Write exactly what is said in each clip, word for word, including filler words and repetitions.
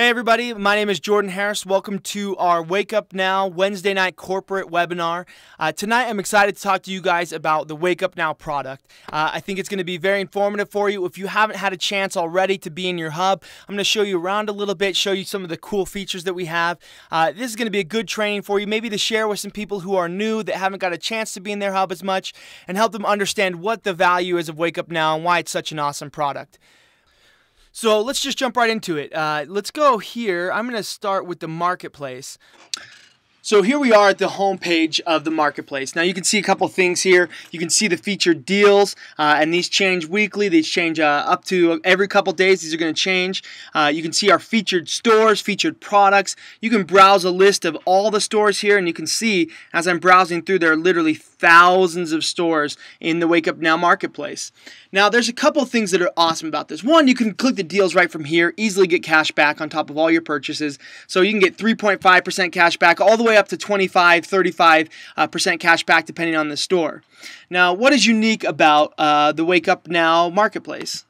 Hey everybody, my name is Jordan Harris. Welcome to our Wake Up Now Wednesday night corporate webinar. Uh, tonight I'm excited to talk to you guys about the Wake Up Now product. Uh, I think it's going to be very informative for you. If you haven't had a chance already to be in your hub, I'm going to show you around a little bit, show you some of the cool features that we have. Uh, this is going to be a good training for you, maybe to share with some people who are new that haven't got a chance to be in their hub as much and help them understand what the value is of Wake Up Now and why it's such an awesome product. So let's just jump right into it. Uh, let's go here. I'm going to start with the marketplace. So here we are at the homepage of the marketplace. Now you can see a couple things here. You can see the featured deals, uh, and these change weekly. These change uh, up to every couple days. These are going to change. Uh, you can see our featured stores, featured products. You can browse a list of all the stores here, and you can see as I'm browsing through, there are literally thousands of stores in the Wake Up Now marketplace. Now there's a couple things that are awesome about this. One, you can click the deals right from here, easily get cash back on top of all your purchases. So you can get three point five percent cash back all the way up to twenty-five, thirty-five percent uh, cash back depending on the store. Now what is unique about uh, the Wake Up Now marketplace?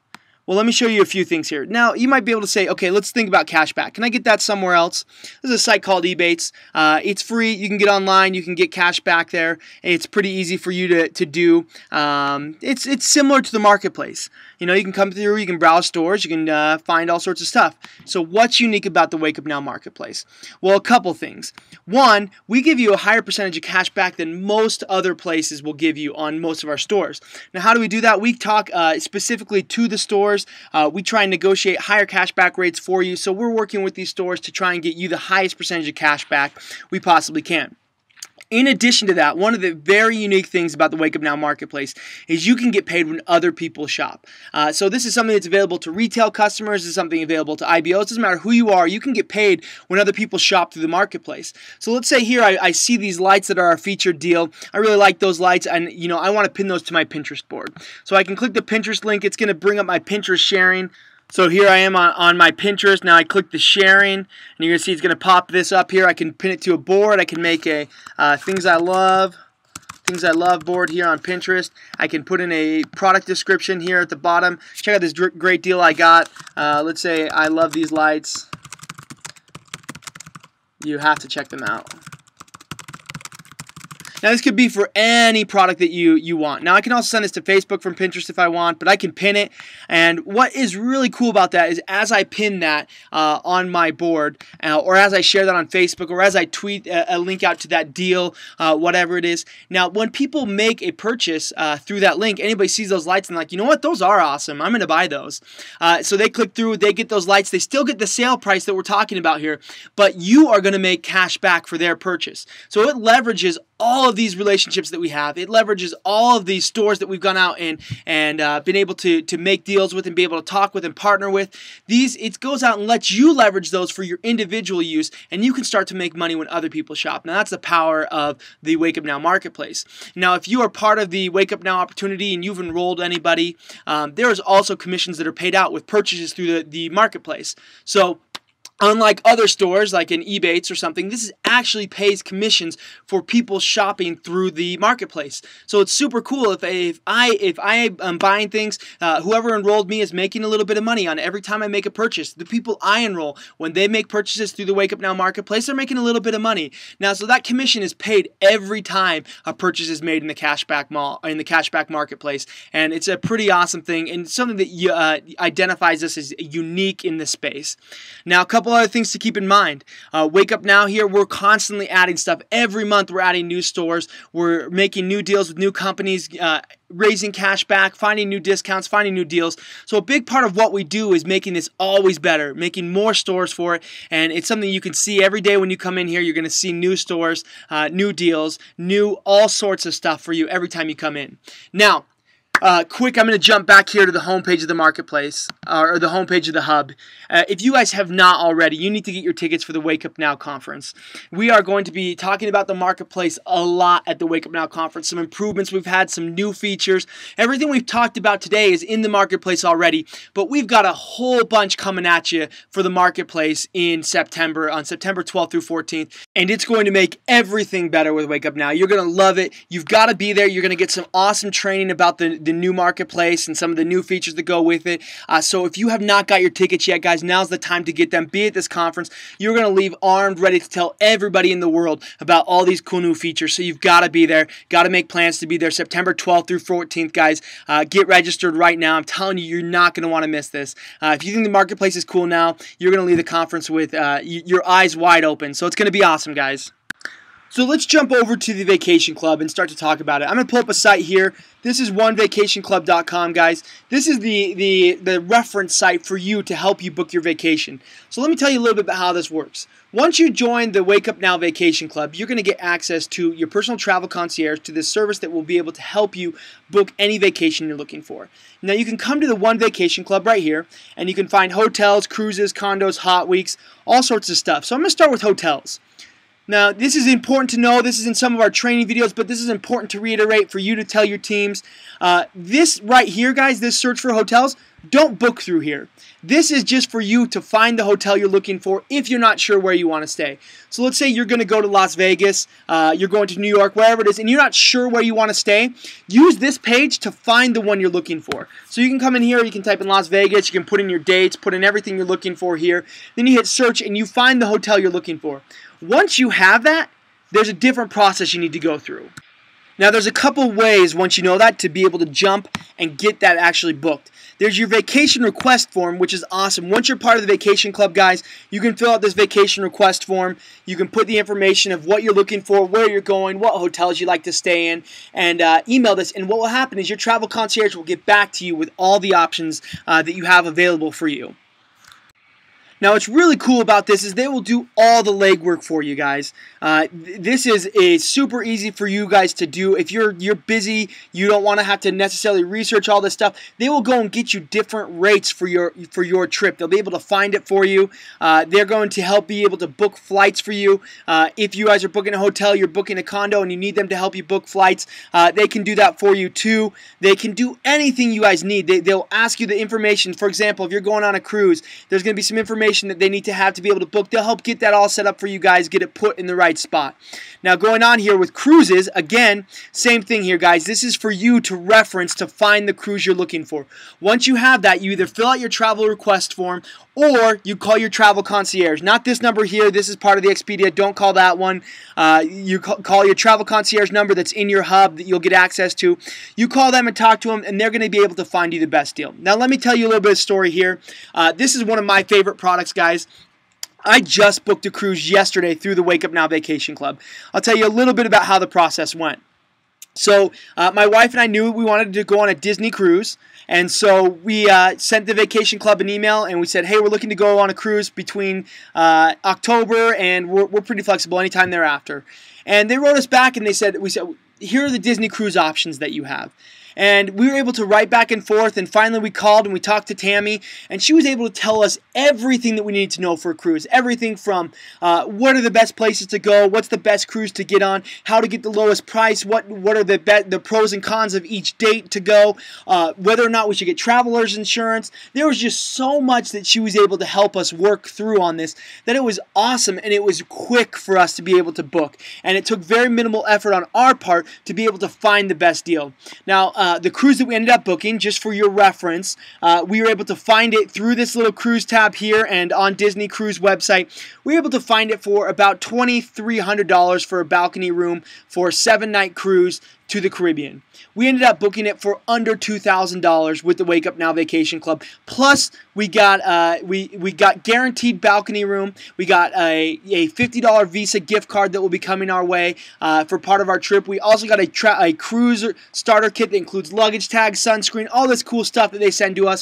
Well, let me show you a few things here. Now, you might be able to say, okay, let's think about cashback. Can I get that somewhere else? There's a site called Ebates. Uh, it's free. You can get online. You can get cashback there. It's pretty easy for you to, to do. Um, it's it's similar to the marketplace. You know, you can come through. You can browse stores. You can uh, find all sorts of stuff. So what's unique about the Wake Up Now marketplace? Well, a couple things. One, we give you a higher percentage of cashback than most other places will give you on most of our stores. Now, how do we do that? We talk uh, specifically to the stores. Uh, we try and negotiate higher cashback rates for you, so we're working with these stores to try and get you the highest percentage of cashback we possibly can. In addition to that, one of the very unique things about the Wake Up Now marketplace is you can get paid when other people shop. Uh, so this is something that's available to retail customers, this is something available to I B Os, it doesn't matter who you are, you can get paid when other people shop through the marketplace. So let's say here I, I see these lights that are our featured deal. I really like those lights, and you know I want to pin those to my Pinterest board. So I can click the Pinterest link, it's going to bring up my Pinterest sharing. So here I am on, on my Pinterest. Now I click the sharing, and you're going to see it's going to pop this up here. I can pin it to a board. I can make a uh, things I love, things I love board here on Pinterest. I can put in a product description here at the bottom. Check out this great deal I got. Uh, let's say I love these lights. You have to check them out. Now this could be for any product that you, you want. Now I can also send this to Facebook from Pinterest if I want, but I can pin it. And what is really cool about that is as I pin that uh, on my board, uh, or as I share that on Facebook, or as I tweet a, a link out to that deal, uh, whatever it is. Now when people make a purchase uh, through that link, anybody sees those lights and like, you know what, those are awesome. I'm going to buy those. Uh, so they click through, they get those lights, they still get the sale price that we're talking about here, but you are going to make cash back for their purchase. So it leverages all of these relationships that we have. It leverages all of these stores that we've gone out and and uh, been able to to make deals with and be able to talk with and partner with. These it goes out and lets you leverage those for your individual use, and you can start to make money when other people shop. Now that's the power of the Wake Up Now marketplace. Now if you are part of the Wake Up Now opportunity and you've enrolled anybody, um, there is also commissions that are paid out with purchases through the, the marketplace. So unlike other stores like in Ebates or something, this is actually pays commissions for people shopping through the marketplace. So it's super cool. If, if I if I am buying things, uh, whoever enrolled me is making a little bit of money on every time I make a purchase. The people I enroll, when they make purchases through the Wake Up Now marketplace, they're making a little bit of money. Now, so that commission is paid every time a purchase is made in the cashback mall in the cashback marketplace, and it's a pretty awesome thing and something that uh, identifies us as unique in this space. Now, a couple other things to keep in mind. Uh, Wake Up Now here, we're constantly adding stuff. Every month we're adding new stores. We're making new deals with new companies, uh, raising cash back, finding new discounts, finding new deals. So a big part of what we do is making this always better, making more stores for it, and it's something you can see every day when you come in here. You're going to see new stores, uh, new deals, new all sorts of stuff for you every time you come in. Now, Uh, quick, I'm going to jump back here to the homepage of the marketplace, uh, or the homepage of the hub. Uh, if you guys have not already, you need to get your tickets for the Wake Up Now conference. We are going to be talking about the marketplace a lot at the Wake Up Now conference, some improvements we've had, some new features. Everything we've talked about today is in the marketplace already, but we've got a whole bunch coming at you for the marketplace in September, on September twelfth through fourteenth, and it's going to make everything better with Wake Up Now. You're going to love it. You've got to be there. You're going to get some awesome training about the, the the new marketplace and some of the new features that go with it. Uh, so if you have not got your tickets yet, guys, now's the time to get them. Be at this conference. You're going to leave armed, ready to tell everybody in the world about all these cool new features. So you've got to be there. Got to make plans to be there September twelfth through fourteenth, guys. Uh, get registered right now. I'm telling you, you're not going to want to miss this. Uh, if you think the marketplace is cool now, you're going to leave the conference with uh, y- your eyes wide open. So it's going to be awesome, guys. So let's jump over to the Vacation Club and start to talk about it. I'm going to pull up a site here. This is one vacation club dot com, guys. This is the, the, the reference site for you to help you book your vacation. So let me tell you a little bit about how this works. Once you join the Wake Up Now Vacation Club, you're going to get access to your personal travel concierge, to this service that will be able to help you book any vacation you're looking for. Now you can come to the One Vacation Club right here, and you can find hotels, cruises, condos, hot weeks, all sorts of stuff. So I'm going to start with hotels. Now, this is important to know. This is in some of our training videos, but this is important to reiterate for you to tell your teams. Uh, this right here, guys, this search for hotels, don't book through here. This is just for you to find the hotel you're looking for if you're not sure where you want to stay. So let's say you're going to go to Las Vegas, uh, you're going to New York, wherever it is, and you're not sure where you want to stay. Use this page to find the one you're looking for. So you can come in here, you can type in Las Vegas, you can put in your dates, put in everything you're looking for here. Then you hit search and you find the hotel you're looking for. Once you have that, there's a different process you need to go through. Now, there's a couple ways, once you know that, to be able to jump and get that actually booked. There's your vacation request form, which is awesome. Once you're part of the Vacation Club, guys, you can fill out this vacation request form. You can put the information of what you're looking for, where you're going, what hotels you like to stay in, and uh, email this. And what will happen is your travel concierge will get back to you with all the options uh, that you have available for you. Now, what's really cool about this is they will do all the legwork for you guys. Uh, th this is a super easy for you guys to do. If you're you're busy, you don't want to have to necessarily research all this stuff. They will go and get you different rates for your for your trip. They'll be able to find it for you. Uh, they're going to help be able to book flights for you. Uh, if you guys are booking a hotel, you're booking a condo, and you need them to help you book flights, uh, they can do that for you too. They can do anything you guys need. They, they'll ask you the information. For example, if you're going on a cruise, there's going to be some information that they need to have to be able to book. They'll help get that all set up for you guys, get it put in the right spot. Now, going on here with cruises, again, same thing here, guys. This is for you to reference to find the cruise you're looking for. Once you have that, you either fill out your travel request form or you call your travel concierge. Not this number here. This is part of the Expedia. Don't call that one. Uh, you ca- call your travel concierge number that's in your hub that you'll get access to. You call them and talk to them, and they're going to be able to find you the best deal. Now, let me tell you a little bit of story here. Uh, this is one of my favorite products. Products, guys. I just booked a cruise yesterday through the Wake Up Now Vacation Club. I'll tell you a little bit about how the process went. So uh, my wife and I knew we wanted to go on a Disney cruise, and so we uh, sent the Vacation Club an email, and we said, hey, we're looking to go on a cruise between uh, October, and we're, we're pretty flexible anytime thereafter. And they wrote us back, and they said, we said, here are the Disney cruise options that you have. And we were able to write back and forth, and finally we called and we talked to Tammy, and she was able to tell us everything that we needed to know for a cruise. Everything from uh, what are the best places to go, what's the best cruise to get on, how to get the lowest price, what what are the be the pros and cons of each date to go, uh, whether or not we should get traveler's insurance. There was just so much that she was able to help us work through on this that it was awesome, and it was quick for us to be able to book. And it took very minimal effort on our part to be able to find the best deal. Now, Uh, the cruise that we ended up booking, just for your reference, uh, we were able to find it through this little cruise tab here and on Disney Cruise website. We were able to find it for about twenty-three hundred dollars for a balcony room for a seven night cruise to the Caribbean. We ended up booking it for under two thousand dollars with the Wake Up Now Vacation Club. Plus, we got uh, we we got guaranteed balcony room. We got a, a fifty dollar Visa gift card that will be coming our way uh, for part of our trip. We also got a, tra a cruise starter kit that includes luggage tags, sunscreen, all this cool stuff that they send to us.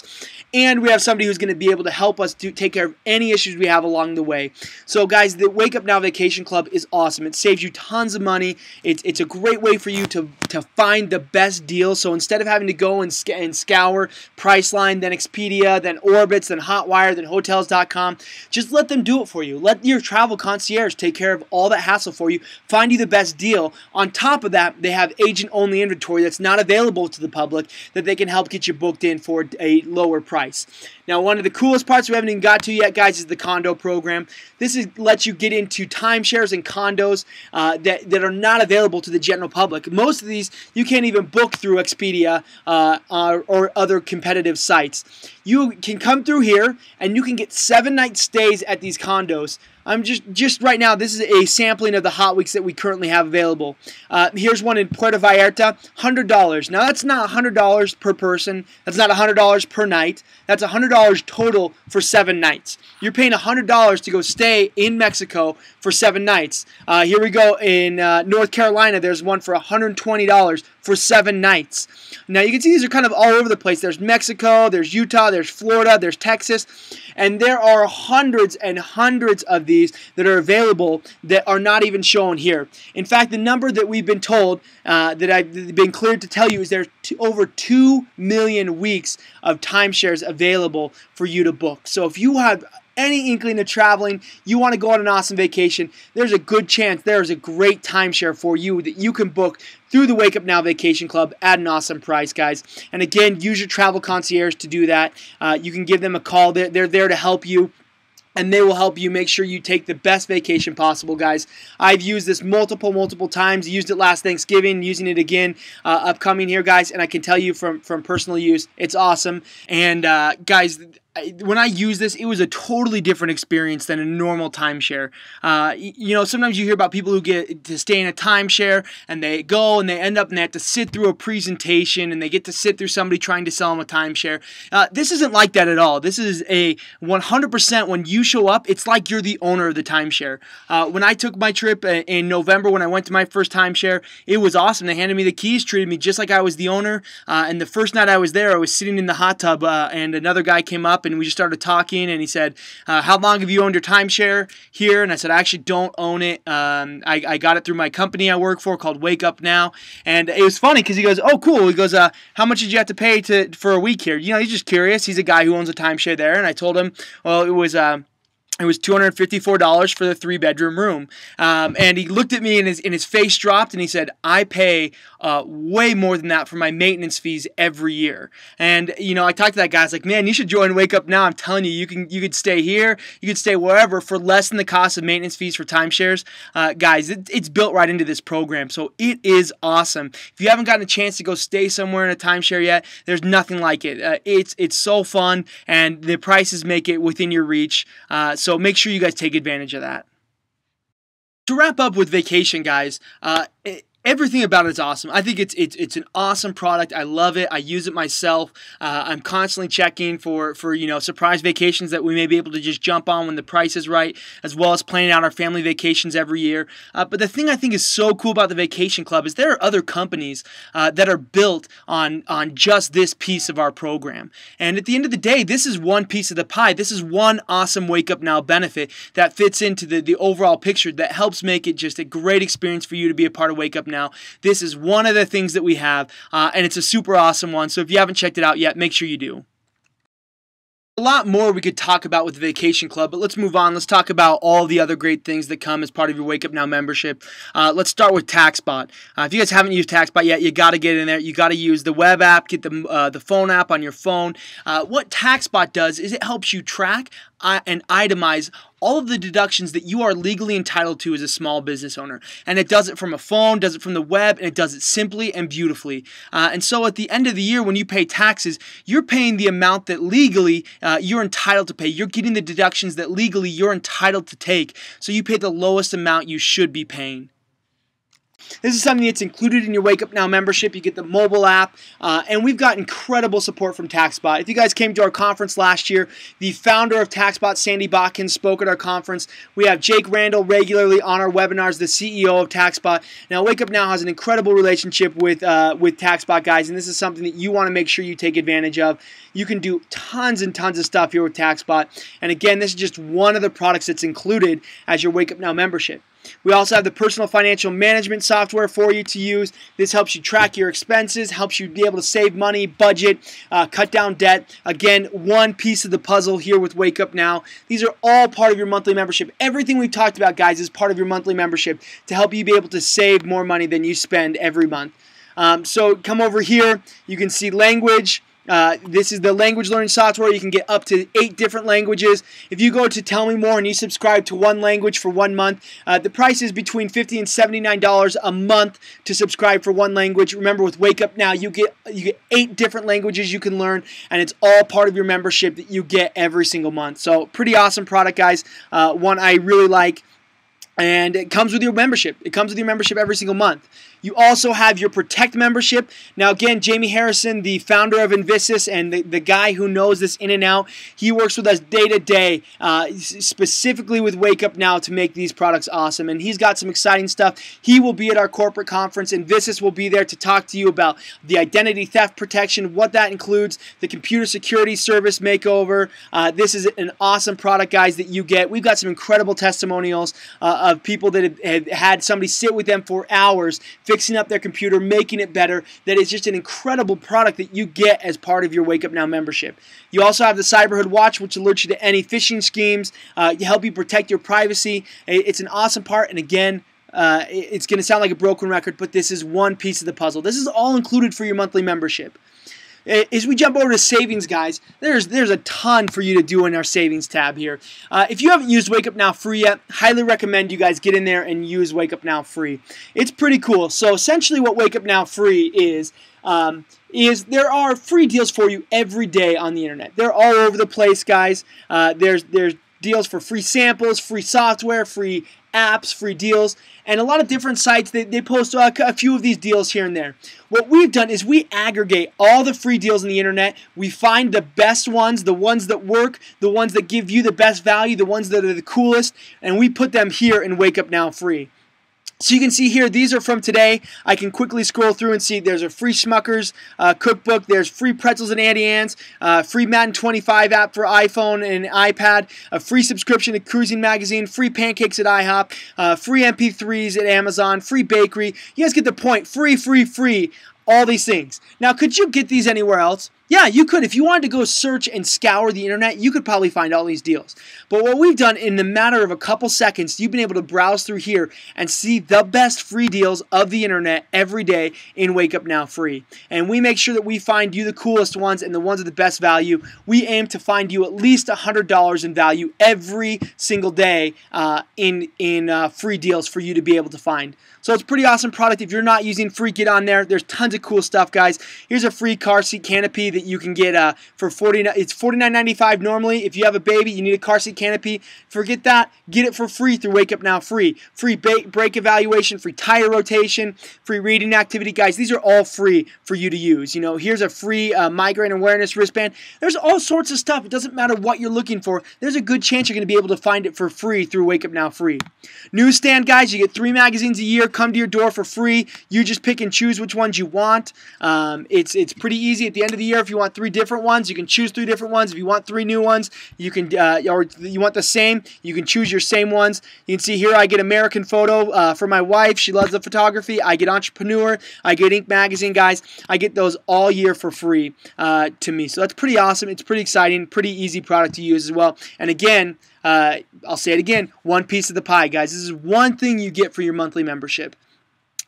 And we have somebody who's going to be able to help us to take care of any issues we have along the way. So, guys, the Wake Up Now Vacation Club is awesome. It saves you tons of money. It's it's a great way for you to to find the best deal. So instead of having to go and, sc and scour Priceline, then Expedia, then Orbitz, then Hotwire, then Hotels dot com, just let them do it for you. Let your travel concierge take care of all that hassle for you, find you the best deal. On top of that, they have agent-only inventory that's not available to the public that they can help get you booked in for a lower price. Now, one of the coolest parts we haven't even got to yet, guys, is the condo program. This is, lets you get into timeshares and condos uh, that, that are not available to the general public. Most of of these you can't even book through Expedia uh, uh, or other competitive sites. You can come through here and you can get seven night stays at these condos. I'm just just right now, this is a sampling of the hot weeks that we currently have available. Uh, here's one in Puerto Vallarta, one hundred dollars. Now that's not one hundred dollars per person. That's not one hundred dollars per night. That's one hundred dollars total for seven nights. You're paying one hundred dollars to go stay in Mexico for seven nights. Uh, here we go in uh, North Carolina. There's one for one hundred twenty dollars for seven nights. Now you can see these are kind of all over the place. There's Mexico, there's Utah, there's Florida, there's Texas, and there are hundreds and hundreds of these that are available that are not even shown here. In fact, the number that we've been told, uh, that I've been cleared to tell you, is there's t- over two million weeks of timeshares available for you to book. So if you have any inkling of traveling, you want to go on an awesome vacation, there's a good chance there's a great timeshare for you that you can book through the Wake Up Now Vacation Club at an awesome price, guys. And again, use your travel concierge to do that. Uh, you can give them a call. They're, they're there to help you, and they will help you make sure you take the best vacation possible, guys. I've used this multiple, multiple times. Used it last Thanksgiving, using it again uh, upcoming here, guys. And I can tell you from, from personal use, it's awesome. And, uh, guys, when I used this, it was a totally different experience than a normal timeshare. Uh, you know, sometimes you hear about people who get to stay in a timeshare and they go and they end up and they have to sit through a presentation and they get to sit through somebody trying to sell them a timeshare. Uh, this isn't like that at all. This is a one hundred percent when you show up, it's like you're the owner of the timeshare. Uh, when I took my trip in November, when I went to my first timeshare, it was awesome. They handed me the keys, treated me just like I was the owner. Uh, and the first night I was there, I was sitting in the hot tub uh, and another guy came up and we just started talking, and he said, uh, how long have you owned your timeshare here? And I said, I actually don't own it. Um, I, I got it through my company I work for called Wake Up Now. And it was funny because he goes, oh, cool. He goes, uh, how much did you have to pay to for a week here? You know, he's just curious. He's a guy who owns a timeshare there. And I told him, well, it was... Uh, It was two hundred fifty-four dollars for the three-bedroom room. Um, and he looked at me, and his, and his face dropped, and he said, I pay uh, way more than that for my maintenance fees every year. And, you know, I talked to that guy. I was like, man, you should join Wake Up Now. I'm telling you, you can you could stay here. You could stay wherever for less than the cost of maintenance fees for timeshares. Uh, guys, it, it's built right into this program, so it is awesome. If you haven't gotten a chance to go stay somewhere in a timeshare yet, there's nothing like it. Uh, it's, it's so fun, and the prices make it within your reach. Uh, so So make sure you guys take advantage of that. To wrap up with vacation, guys, uh, it, everything about it is awesome. I think it's it's it's an awesome product. I love it. I use it myself. Uh, I'm constantly checking for for you know surprise vacations that we may be able to just jump on when the price is right, as well as planning out our family vacations every year. Uh, but the thing I think is so cool about the Vacation Club is there are other companies uh, that are built on on just this piece of our program. And at the end of the day, this is one piece of the pie. This is one awesome Wake Up Now benefit that fits into the the overall picture that helps make it just a great experience for you to be a part of Wake Up Now. Now, this is one of the things that we have, uh, and it's a super awesome one, so if you haven't checked it out yet, make sure you do. A lot more we could talk about with the Vacation Club, but let's move on. Let's talk about all the other great things that come as part of your Wake Up Now membership. Uh, let's start with TaxBot. Uh, if you guys haven't used TaxBot yet, you got to get in there. You got to use the web app, get the uh, the phone app on your phone. Uh, what TaxBot does is it helps you track uh, and itemize all of the deductions that you are legally entitled to as a small business owner. And it does it from a phone, does it from the web, and it does it simply and beautifully. Uh, and so at the end of the year when you pay taxes, you're paying the amount that legally uh, you're entitled to pay. You're getting the deductions that legally you're entitled to take. So you pay the lowest amount you should be paying. This is something that's included in your Wake Up Now membership. You get the mobile app, uh, and we've got incredible support from TaxBot. If you guys came to our conference last year, the founder of TaxBot, Sandy Botkin, spoke at our conference. We have Jake Randall regularly on our webinars, the C E O of TaxBot. Now, Wake Up Now has an incredible relationship with, uh, with TaxBot, guys, and this is something that you want to make sure you take advantage of. You can do tons and tons of stuff here with TaxBot, and again, this is just one of the products that's included as your Wake Up Now membership. We also have the personal financial management software for you to use. This helps you track your expenses, helps you be able to save money, budget, uh, cut down debt. Again, one piece of the puzzle here with Wake Up Now. These are all part of your monthly membership. Everything we've talked about, guys, is part of your monthly membership to help you be able to save more money than you spend every month. Um, so come over here. You can see language. Uh, this is the language learning software. You can get up to eight different languages. If you go to Tell Me More and you subscribe to one language for one month, uh, the price is between fifty and seventy-nine dollars a month to subscribe for one language. Remember, with Wake Up Now, you get you get eight different languages you can learn, and it's all part of your membership that you get every single month. So, pretty awesome product, guys. Uh, one I really like. And it comes with your membership. It comes with your membership every single month. You also have your Protect membership. Now, again, Jamie Harrison, the founder of Invisis and the, the guy who knows this in and out, he works with us day to day, uh, specifically with Wake Up Now to make these products awesome. And he's got some exciting stuff. He will be at our corporate conference. Invisis will be there to talk to you about the identity theft protection, what that includes, the computer security service makeover. Uh, this is an awesome product, guys, that you get. We've got some incredible testimonials uh, of people that have, have had somebody sit with them for hours fixing up their computer, making it better. That is just an incredible product that you get as part of your Wake Up Now membership. You also have the Cyberhood Watch, which alerts you to any phishing schemes, uh, to help you protect your privacy. It's an awesome part, and again, uh, it's going to sound like a broken record, but this is one piece of the puzzle. This is all included for your monthly membership. As we jump over to savings, guys, there's there's a ton for you to do in our savings tab here. Uh, if you haven't used Wake Up Now Free yet, highly recommend you guys get in there and use Wake Up Now Free. It's pretty cool. So essentially what Wake Up Now Free is, um, is there are free deals for you every day on the internet. They're all over the place, guys. Uh, there's there's deals for free samples, free software, free apps, free deals, and a lot of different sites, they, they post a, a few of these deals here and there. What we've done is we aggregate all the free deals on the internet. We find the best ones, the ones that work, the ones that give you the best value, the ones that are the coolest, and we put them here in Wake Up Now Free. So you can see here, these are from today. I can quickly scroll through and see there's a free Smuckers uh, cookbook, there's free pretzels and Auntie Anne's, uh, free Madden twenty-five app for iPhone and iPad, a free subscription to Cruising Magazine, free pancakes at IHOP, uh, free M P threes at Amazon, free bakery. You guys get the point. Free, free, free. All these things. Now, could you get these anywhere else? Yeah, you could. If you wanted to go search and scour the internet, you could probably find all these deals. But what we've done in the matter of a couple seconds, you've been able to browse through here and see the best free deals of the internet every day in Wake Up Now Free. And we make sure that we find you the coolest ones and the ones with the best value. We aim to find you at least one hundred dollars in value every single day uh, in, in uh, free deals for you to be able to find. So it's a pretty awesome product. If you're not using free, get on there. There's tons of cool stuff, guys. Here's a free car seat canopy that you can get uh, for forty-nine. It's forty-nine ninety-five normally. If you have a baby, you need a car seat canopy. Forget that. Get it for free through Wake Up Now Free. Free brake evaluation, free tire rotation, free reading activity, guys. These are all free for you to use. You know, here's a free uh, migraine awareness wristband. There's all sorts of stuff. It doesn't matter what you're looking for. There's a good chance you're going to be able to find it for free through Wake Up Now Free. Newsstand, guys. You get three magazines a year. Come to your door for free. You just pick and choose which ones you want. Um, it's it's pretty easy. At the end of the year, if you want three different ones, you can choose three different ones. If you want three new ones, you can uh, or you want the same, you can choose your same ones. You can see here I get American Photo uh, for my wife. She loves the photography. I get Entrepreneur. I get Inc Magazine, guys. I get those all year for free uh, to me. So that's pretty awesome. It's pretty exciting. Pretty easy product to use as well. And again, Uh, I'll say it again, one piece of the pie, guys. This is one thing you get for your monthly membership.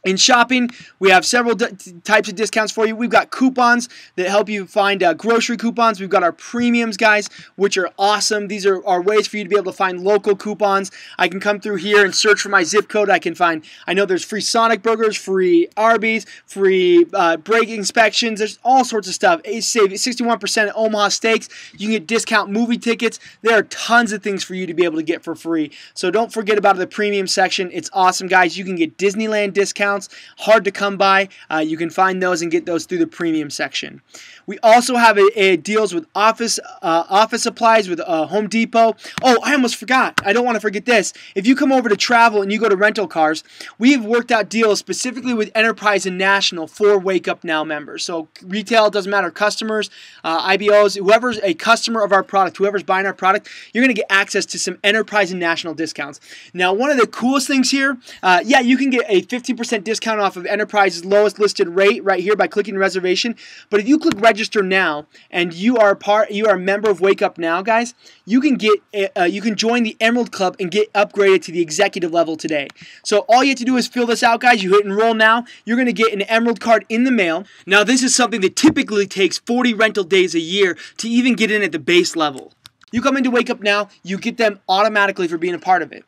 In shopping, we have several types of discounts for you. We've got coupons that help you find uh, grocery coupons. We've got our premiums, guys, which are awesome. These are, are ways for you to be able to find local coupons. I can come through here and search for my zip code. I can find, I know there's free Sonic burgers, free Arby's, free uh, brake inspections. There's all sorts of stuff. Save sixty-one percent at Omaha Steaks. You can get discount movie tickets. There are tons of things for you to be able to get for free. So don't forget about the premium section. It's awesome, guys. You can get Disneyland discounts. Hard to come by. Uh, you can find those and get those through the premium section. We also have a, a deals with office uh, office supplies with uh, Home Depot. Oh, I almost forgot. I don't want to forget this. If you come over to travel and you go to rental cars, we've worked out deals specifically with Enterprise and National for Wake Up Now members. So retail, doesn't matter, customers, uh, I B Os, whoever's a customer of our product, whoever's buying our product, you're going to get access to some Enterprise and National discounts. Now, one of the coolest things here, uh, yeah, you can get a fifty percent twenty percent discount off of Enterprise's lowest listed rate right here by clicking reservation. But if you click register now and you are a part, you are a member of Wake Up Now, guys, you can get uh, you can join the Emerald Club and get upgraded to the executive level today. So all you have to do is fill this out, guys. You hit enroll now. You're going to get an Emerald card in the mail. Now, this is something that typically takes forty rental days a year to even get in at the base level. You come into Wake Up Now, you get them automatically for being a part of it.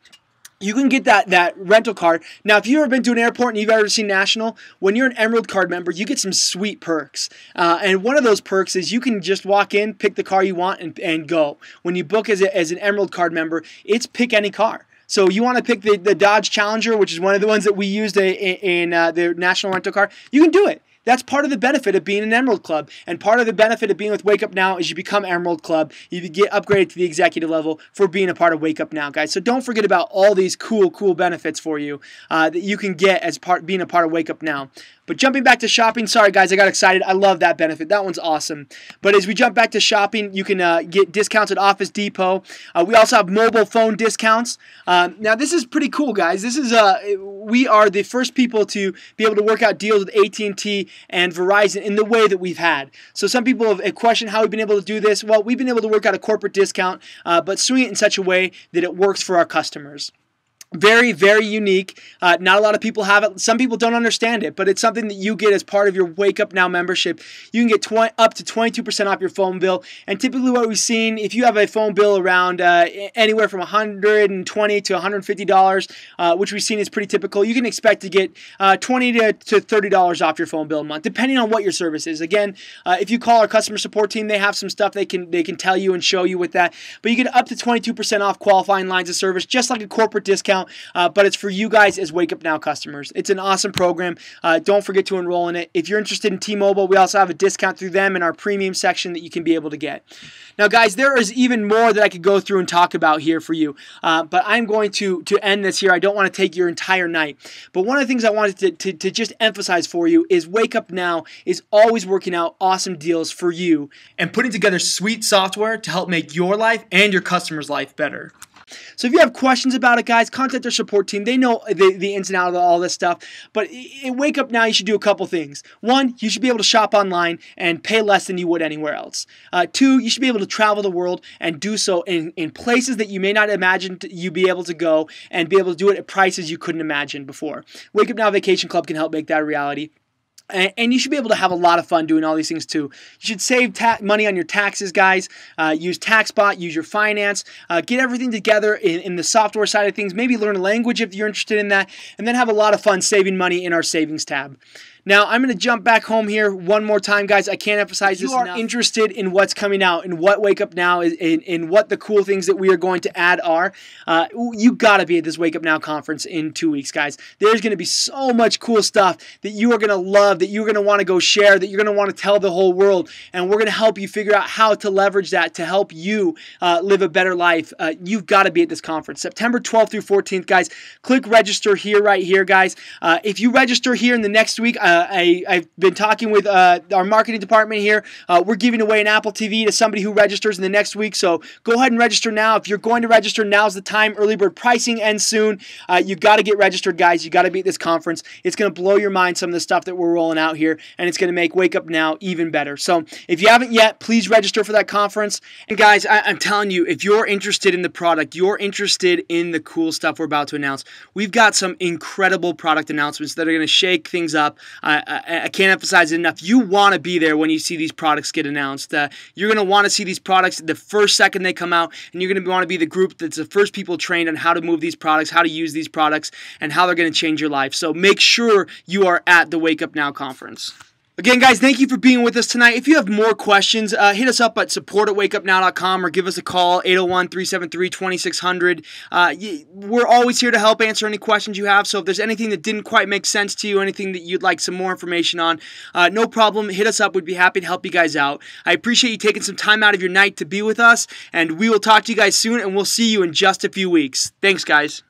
You can get that, that rental card. Now, if you've ever been to an airport and you've ever seen National, when you're an Emerald Card member, you get some sweet perks. Uh, and one of those perks is you can just walk in, pick the car you want, and, and go. When you book as, a, as an Emerald Card member, it's pick any car. So you want to pick the, the Dodge Challenger, which is one of the ones that we used in, in uh, the National rental car. You can do it. That's part of the benefit of being an Emerald Club. And part of the benefit of being with Wake Up Now is you become Emerald Club. You get upgraded to the executive level for being a part of Wake Up Now, guys. So don't forget about all these cool, cool benefits for you uh, that you can get as part being a part of Wake Up Now. But jumping back to shopping, sorry guys, I got excited. I love that benefit. That one's awesome. But as we jump back to shopping, you can uh, get discounts at Office Depot. Uh, we also have mobile phone discounts. Um, now this is pretty cool, guys. This is uh, we are the first people to be able to work out deals with A T and T and Verizon in the way that we've had. So some people have questioned how we've been able to do this. Well, we've been able to work out a corporate discount, uh, but swing it in such a way that it works for our customers. Very, very unique. Uh, not a lot of people have it. Some people don't understand it, but it's something that you get as part of your Wake Up Now membership. You can get twenty, up to twenty-two percent off your phone bill. And typically what we've seen, if you have a phone bill around uh, anywhere from one hundred twenty dollars to one hundred fifty dollars, uh, which we've seen is pretty typical, you can expect to get uh, twenty dollars to thirty dollars off your phone bill a month, depending on what your service is. Again, uh, if you call our customer support team, they have some stuff they can, they can tell you and show you with that. But you get up to twenty-two percent off qualifying lines of service, just like a corporate discount. Uh, but it's for you guys as Wake Up Now customers. It's an awesome program. Uh, don't forget to enroll in it. If you're interested in T-Mobile, we also have a discount through them in our premium section that you can be able to get. Now, guys, there is even more that I could go through and talk about here for you. Uh, but I'm going to, to end this here. I don't want to take your entire night. But one of the things I wanted to, to, to just emphasize for you is Wake Up Now is always working out awesome deals for you and putting together sweet software to help make your life and your customers' life better. So if you have questions about it, guys, contact their support team. They know the, the ins and outs of all this stuff. But in Wake Up Now, you should do a couple things. One, you should be able to shop online and pay less than you would anywhere else. Uh, two, you should be able to travel the world and do so in, in places that you may not imagine you be able to go and be able to do it at prices you couldn't imagine before. Wake Up Now Vacation Club can help make that a reality. And you should be able to have a lot of fun doing all these things too. You should save ta- money on your taxes, guys. Uh, use TaxBot, use your finance. Uh, get everything together in, in the software side of things. Maybe learn a language if you're interested in that. And then have a lot of fun saving money in our savings tab. Now, I'm going to jump back home here one more time, guys. I can't emphasize this enough. If you are interested in what's coming out and what Wake Up Now is, in, in what the cool things that we are going to add are, uh, you got to be at this Wake Up Now conference in two weeks, guys. There's going to be so much cool stuff that you are going to love, that you're going to want to go share, that you're going to want to tell the whole world. And we're going to help you figure out how to leverage that to help you uh, live a better life. Uh, you've got to be at this conference. September twelfth through fourteenth, guys. Click register here, right here, guys. Uh, if you register here in the next week, uh, Uh, I, I've been talking with uh, our marketing department here. Uh, we're giving away an Apple T V to somebody who registers in the next week, so go ahead and register now. If you're going to register, now's the time. Early bird pricing ends soon. Uh, you got to get registered, guys. You got to be at this conference. It's going to blow your mind, some of the stuff that we're rolling out here, and it's going to make Wake Up Now even better. So if you haven't yet, please register for that conference. And guys, I, I'm telling you, if you're interested in the product, you're interested in the cool stuff we're about to announce, we've got some incredible product announcements that are going to shake things up. I, I, I can't emphasize it enough. You want to be there when you see these products get announced. Uh, you're going to want to see these products the first second they come out, and you're going to want to be the group that's the first people trained on how to move these products, how to use these products, and how they're going to change your life. So make sure you are at the Wake Up Now conference. Again, guys, thank you for being with us tonight. If you have more questions, uh, hit us up at support at wake up now dot com or give us a call, eight oh one, three seven three, two six zero zero. Uh, we're always here to help answer any questions you have, so if there's anything that didn't quite make sense to you, anything that you'd like some more information on, uh, no problem, hit us up. We'd be happy to help you guys out. I appreciate you taking some time out of your night to be with us, and we will talk to you guys soon, and we'll see you in just a few weeks. Thanks, guys.